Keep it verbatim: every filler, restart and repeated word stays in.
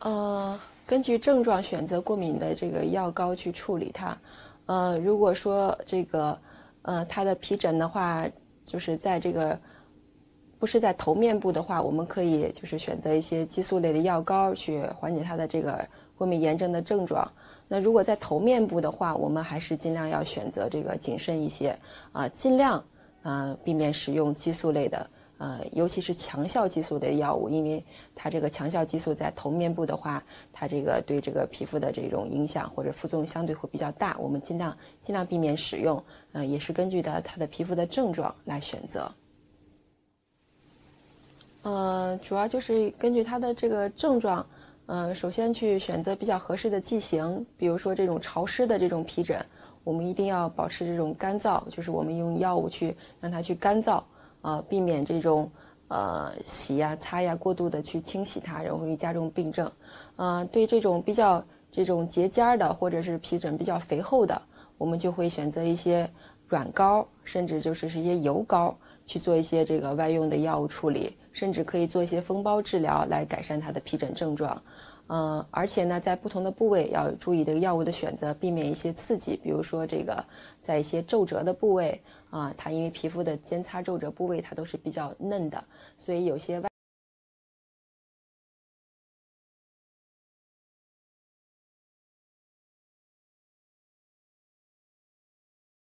呃，根据症状选择过敏的这个药膏去处理它。呃，如果说这个呃它的皮疹的话，就是在这个不是在头面部的话，我们可以就是选择一些激素类的药膏去缓解它的这个过敏炎症的症状。那如果在头面部的话，我们还是尽量要选择这个谨慎一些啊、呃，尽量呃避免使用激素类的。呃，尤其是强效激素的药物，因为它这个强效激素在头面部的话，它这个对这个皮肤的这种影响或者副作用相对会比较大，我们尽量尽量避免使用。呃，也是根据的它的皮肤的症状来选择。呃，主要就是根据它的这个症状，呃，首先去选择比较合适的剂型，比如说这种潮湿的这种皮疹，我们一定要保持这种干燥，就是我们用药物去让它去干燥。呃，避免这种呃洗呀、擦呀、过度的去清洗它，然后容易加重病症。呃，对这种比较这种结痂的或者是皮疹比较肥厚的，我们就会选择一些软膏，甚至就是是一些油膏去做一些这个外用的药物处理，甚至可以做一些封包治疗来改善它的皮疹症状。呃，而且呢，在不同的部位要注意这个药物的选择，避免一些刺激，比如说这个在一些皱褶的部位啊、呃，它因为皮肤的间擦皱褶部位它都是比较嫩的，所以有些外